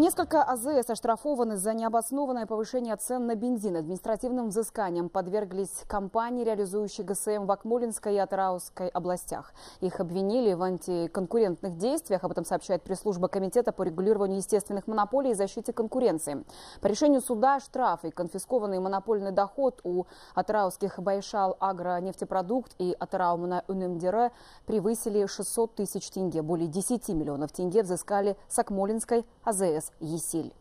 Несколько АЗС оштрафованы за необоснованное повышение цен на бензин. Административным взысканием подверглись компании, реализующие ГСМ в Акмолинской и Атыраускай областях. Их обвинили в антиконкурентных действиях. Об этом сообщает пресс-служба Комитета по регулированию естественных монополий и защите конкуренции. По решению суда штрафы и конфискованный монопольный доход у атырауских Байшал Агронефтепродукт и Атраумана Мунай Немдире превысили 600 тысяч тенге. Более 10 миллионов тенге взыскали с Акмолинской АЗС «Есиль».